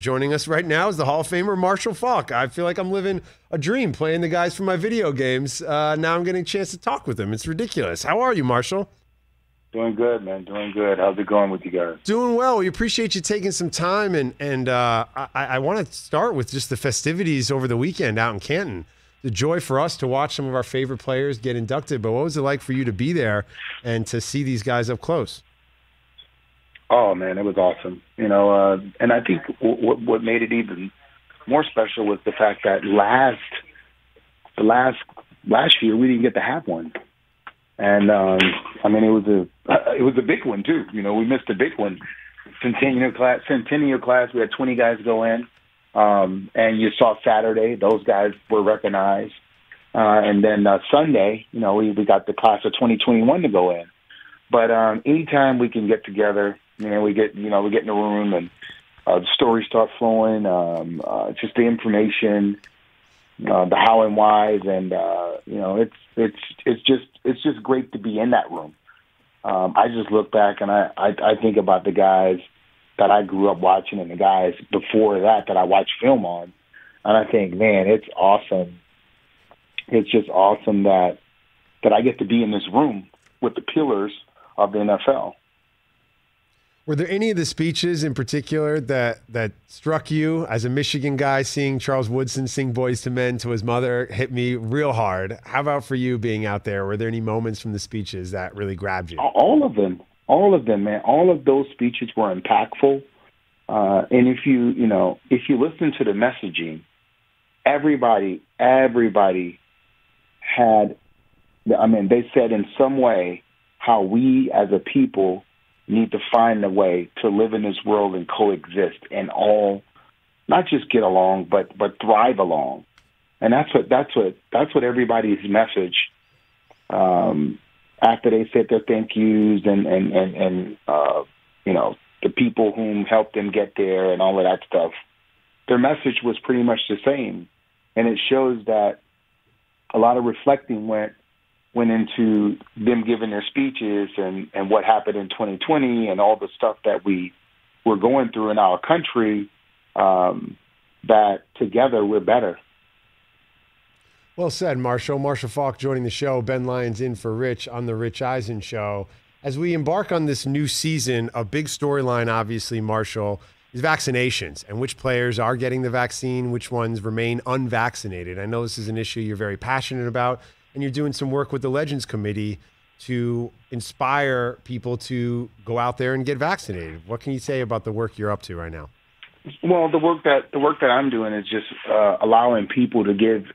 Joining us right now is the Hall of Famer, Marshall Faulk. I feel like I'm living a dream playing the guys from my video games. Now I'm getting a chance to talk with them. It's ridiculous. How are you, Marshall? Doing good, man. Doing good. How's it going with you guys? Doing well. We appreciate you taking some time. And I want to start with just the festivities over the weekend out in Canton. The joy for us to watch some of our favorite players get inducted. But what was it like for you to be there and to see these guys up close? Oh, man, it was awesome. You know, and I think what made it even more special was the fact that last year we didn't get to have one. And, I mean, it was a big one, too. You know, we missed a big one. Centennial class, we had 20 guys go in. And you saw Saturday, those guys were recognized. And then Sunday, you know, we got the class of 2021 to go in. But anytime we can get together, we get in a room and the stories start flowing, just the information, the how and whys, and it's just great to be in that room. I just look back and I think about the guys that I grew up watching and the guys before that I watched film on, and I think, man, it's awesome. It's just awesome that I get to be in this room with the pillars of the NFL. Were there any of the speeches in particular that struck you? As a Michigan guy, seeing Charles Woodson sing Boyz II Men to his mother hit me real hard. How about for you being out there? Were there any moments from the speeches that really grabbed you? All of them, man. All of those speeches were impactful. And if you listen to the messaging, everybody had, I mean, they said in some way how we as a people need to find a way to live in this world and coexist and all, not just get along, but thrive along. And that's what everybody's message, after they said their thank yous and the people whom helped them get there and all of that stuff, their message was pretty much the same. And it shows that a lot of reflecting went into them giving their speeches and what happened in 2020 and all the stuff that we were going through in our country, that together we're better. Well said, Marshall. Marshall Faulk joining the show. Ben Lyons in for Rich on the Rich Eisen Show. As we embark on this new season, a big storyline, obviously, Marshall, is vaccinations and which players are getting the vaccine, which ones remain unvaccinated. I know this is an issue you're very passionate about, and you're doing some work with the Legends Committee to inspire people to go out there and get vaccinated. What can you say about the work you're up to right now? Well, the work that I'm doing is just allowing people to give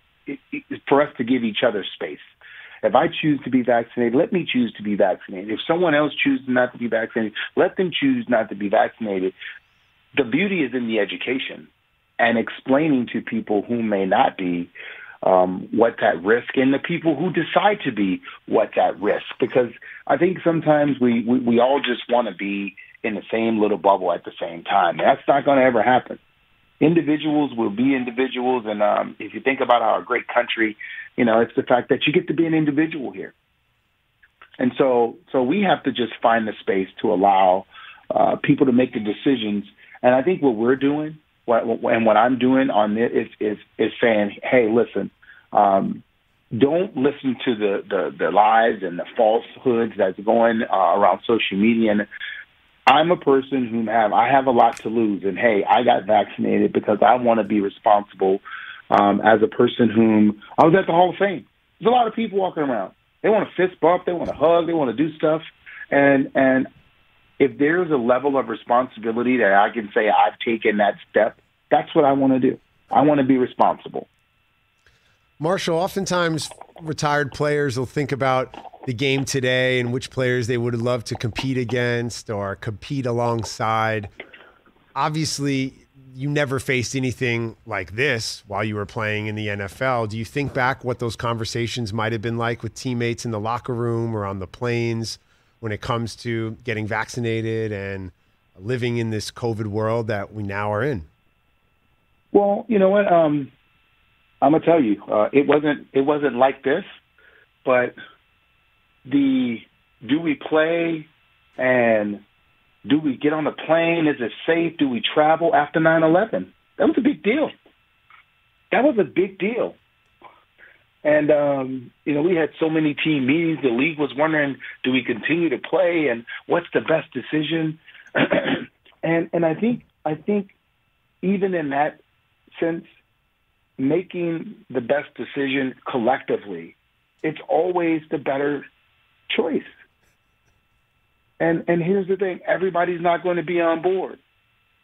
each other space. If I choose to be vaccinated, let me choose to be vaccinated. If someone else chooses not to be vaccinated, let them choose not to be vaccinated. The beauty is in the education and explaining to people who may not be what's at risk, and the people who decide to be what's at risk. Because I think sometimes we all just want to be in the same little bubble at the same time. That's not going to ever happen. Individuals will be individuals, and if you think about our great country, it's the fact that you get to be an individual here. And so we have to just find the space to allow people to make the decisions. And I think what we're doing, and what I'm doing on this is saying, hey, listen, don't listen to the lies and the falsehoods that's going around social media. And I'm a person I have a lot to lose. And hey, I got vaccinated because I want to be responsible as a person whom I was at the Hall of Fame. There's a lot of people walking around. They want to fist bump. They want to hug. They want to do stuff. And if there's a level of responsibility that I can say I've taken that step, that's what I want to do. I want to be responsible. Marshall, oftentimes retired players will think about the game today and which players they would love to compete against or compete alongside. Obviously, you never faced anything like this while you were playing in the NFL. Do you think back what those conversations might have been like with teammates in the locker room or on the planes when it comes to getting vaccinated and living in this COVID world that we now are in? Well, you know what? I'm gonna tell you, it wasn't like this, but do we play and Do we get on the plane? Is it safe? Do we travel after 9/11? That was a big deal. That was a big deal. And, you know, we had so many team meetings. The league was wondering, do we continue to play? And what's the best decision? and I think even in that sense, making the best decision collectively, it's always the better choice. And here's the thing. Everybody's not going to be on board.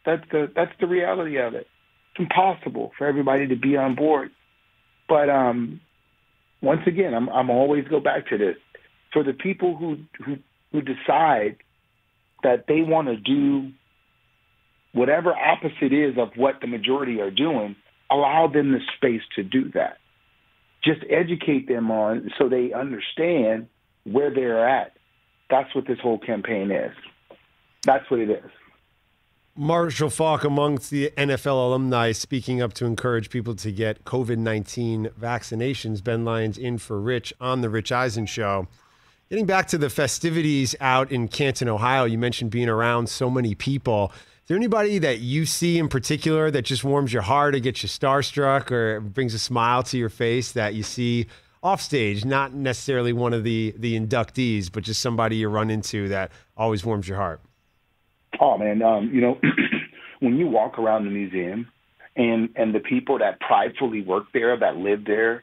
That's the reality of it. It's impossible for everybody to be on board. But once again, I'm always go back to this. For the people who decide that they want to do whatever opposite is of what the majority are doing, allow them the space to do that. Just educate them on so they understand where they're at. That's what this whole campaign is. That's what it is. Marshall Faulk, amongst the NFL alumni, speaking up to encourage people to get COVID-19 vaccinations. Ben Lyons in for Rich on The Rich Eisen Show. Getting back to the festivities out in Canton, Ohio, you mentioned being around so many people. Is there anybody that you see in particular that just warms your heart or gets you starstruck or brings a smile to your face that you see off stage, not necessarily one of the inductees, but just somebody you run into that always warms your heart? Oh, man, you know, when you walk around the museum and the people that pridefully work there, that live there,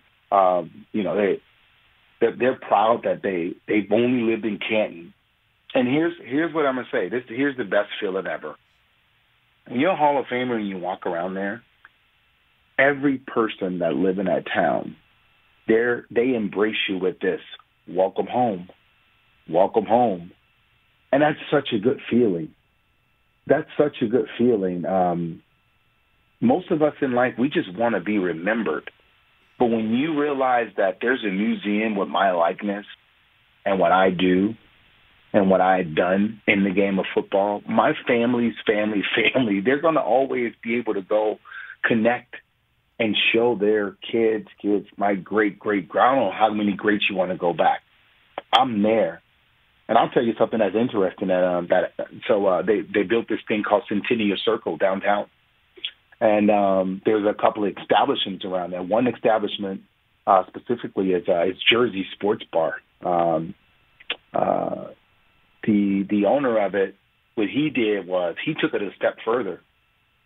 you know, they're proud that they've only lived in Canton. And here's what I'm going to say. Here's the best feeling ever. When you're a Hall of Famer and you walk around there, every person that lives in that town, they embrace you with this, welcome home, welcome home. And that's such a good feeling. That's such a good feeling. Most of us in life, we just want to be remembered. But when you realize that there's a museum with my likeness and what I do and what I had done in the game of football, my family's family, they're going to always be able to go connect and show their kids, my great-great-grand, I don't know how many greats you want to go back. I'm there. And I'll tell you something that's interesting. They built this thing called Centennial Circle downtown. And there's a couple of establishments around there. One establishment specifically is Jersey Sports Bar. The owner of it, what he did was he took it a step further.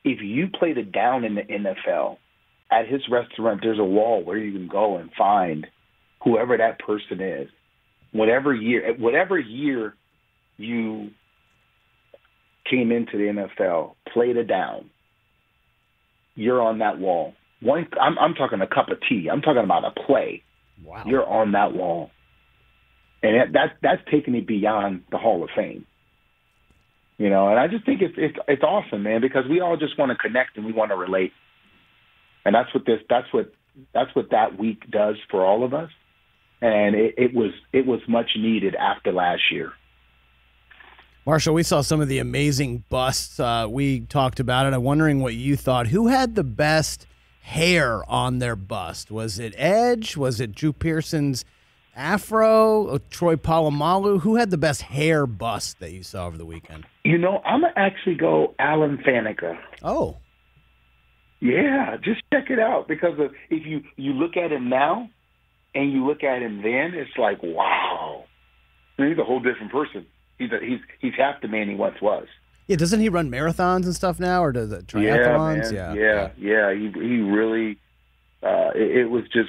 If you played it down in the NFL, at his restaurant, there's a wall where you can go and find whoever that person is. Whatever year you came into the NFL, played it down, you're on that wall. I'm talking a cup of tea. I'm talking about a play. Wow. You're on that wall. And that's taking it beyond the Hall of Fame. You know, and I just think it's awesome, man, because we all just want to connect and we want to relate. And that's what that week does for all of us. And it was much needed after last year. Marshall, we saw some of the amazing busts. We talked about it. I'm wondering what you thought. Who had the best hair on their bust? Was it Edge? Was it Drew Pearson's afro? Troy Polamalu? Who had the best hair bust that you saw over the weekend? You know, I'm going to actually go Alan Faneca. Oh. Yeah, just check it out. Because if you look at him now, and you look at him then, it's like, wow. I mean, he's a whole different person. He's half the man he once was. Yeah, doesn't he run marathons and stuff now, or does it triathlons? Yeah, man. Yeah. He really. It was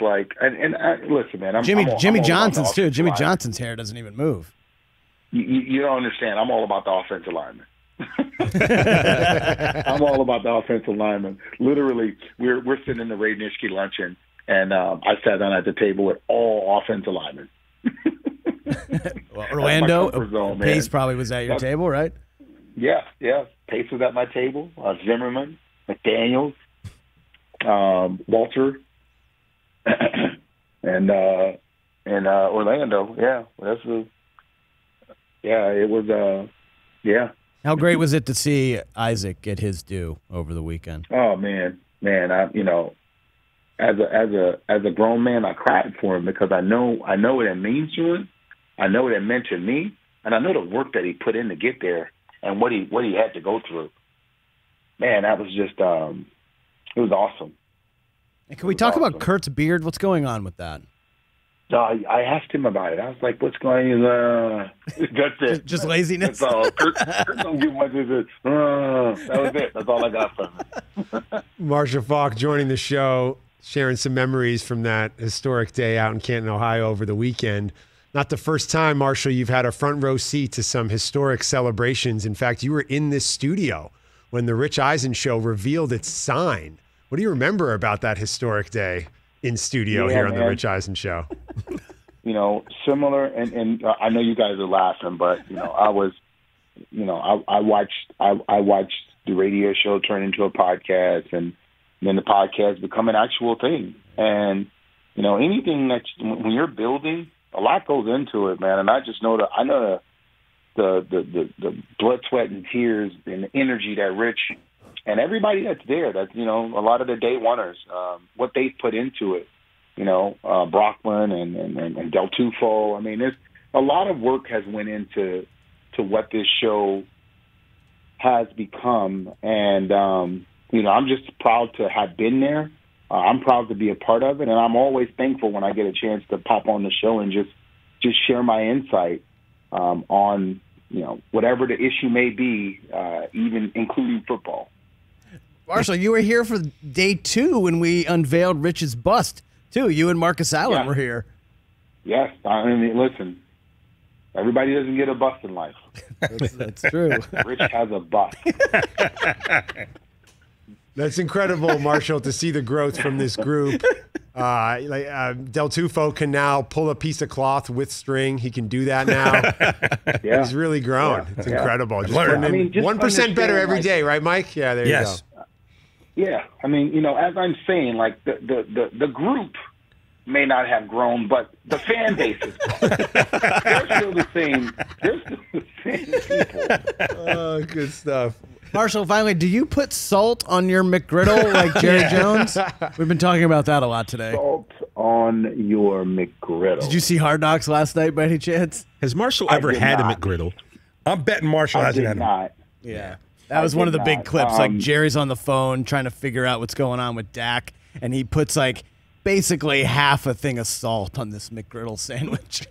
like, and listen, man. Jimmy Johnson's too. Jimmy Johnson's hair doesn't even move. You don't understand. I'm all about the offensive lineman. I'm all about the offensive lineman. Literally, we're sitting in the Ray Nischke luncheon. And I sat down at the table with all offensive linemen. Well, Orlando zone, Pace probably was at your table, right? Yeah. Pace was at my table. Zimmerman, McDaniels, Walter, and Orlando. Yeah, it was. How great was it to see Isaac get his due over the weekend? Oh man, As a grown man, I cried for him because I know what it means to him. I know what it meant to me. And I know the work that he put in to get there and what he had to go through. Man, that was just it was awesome. And can we talk about Kurt's beard? What's going on with that? So I asked him about it. I was like, what's going on? That's it. Just laziness? That's all. Kurt don't get much of it. That was it. That's all I got from him. Marshall Faulk joining the show, sharing some memories from that historic day out in Canton, Ohio over the weekend. Not the first time, Marshall, you've had a front row seat to some historic celebrations. In fact, you were in this studio when the Rich Eisen Show revealed its sign. What do you remember about that historic day in studio here on the Rich Eisen Show? You know, similar, and I know you guys are laughing, but, you know, I watched the radio show turn into a podcast, and then the podcast become an actual thing. And, you know, anything that when you're building, a lot goes into it, man. And I just know that I know the blood, sweat, and tears and the energy that Rich and everybody that's there, that, you know, a lot of the day oneers, what they put into it, you know, Brockman and Del Tufo. I mean, there's a lot of work has went into what this show has become. And, you know, I'm just proud to have been there. I'm proud to be a part of it. And I'm always thankful when I get a chance to pop on the show and just share my insight on, you know, whatever the issue may be, even including football. Marshall, you were here for day two when we unveiled Rich's bust, too. You and Marcus Allen were here. Yes. I mean, listen, everybody doesn't get a bust in life. That's true. Rich has a bust. That's incredible, Marshall, to see the growth from this group. Del Tufo can now pull a piece of cloth with string. He can do that now. Yeah. He's really grown. Yeah. It's incredible. Just learn. I mean, 1% better every day, right, Mike? Yeah, there you go. Yeah, I mean, you know, as I'm saying, like the group may not have grown, but the fan base is grown. They're still the same. They're still the same people. Oh, good stuff. Marshall, finally, do you put salt on your McGriddle like Jerry Jones? We've been talking about that a lot today. Salt on your McGriddle. Did you see Hard Knocks last night by any chance? Has Marshall ever had a McGriddle? I'm betting Marshall hasn't had one. Yeah. That was one of the big clips. Like Jerry's on the phone trying to figure out what's going on with Dak, and he puts like basically half a thing of salt on this McGriddle sandwich.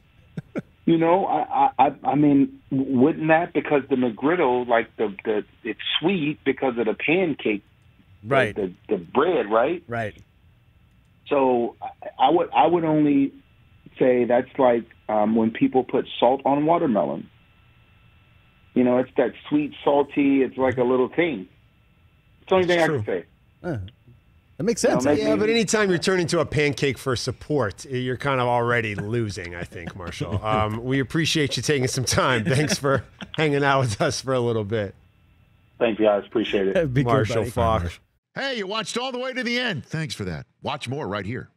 You know, I mean, wouldn't that, because the McGriddle, like the it's sweet because of the pancake, right? The bread, right? Right. So I would only say that's like when people put salt on watermelon. You know, it's that sweet, salty, it's like a little thing. It's the only thing I can say. That makes sense. You know, yeah, but anytime you're turning to a pancake for support, you're kind of already losing, I think, Marshall. We appreciate you taking some time. Thanks for hanging out with us for a little bit. Thank you, guys. Appreciate it. Marshall Faulk. Hey, you watched all the way to the end. Thanks for that. Watch more right here.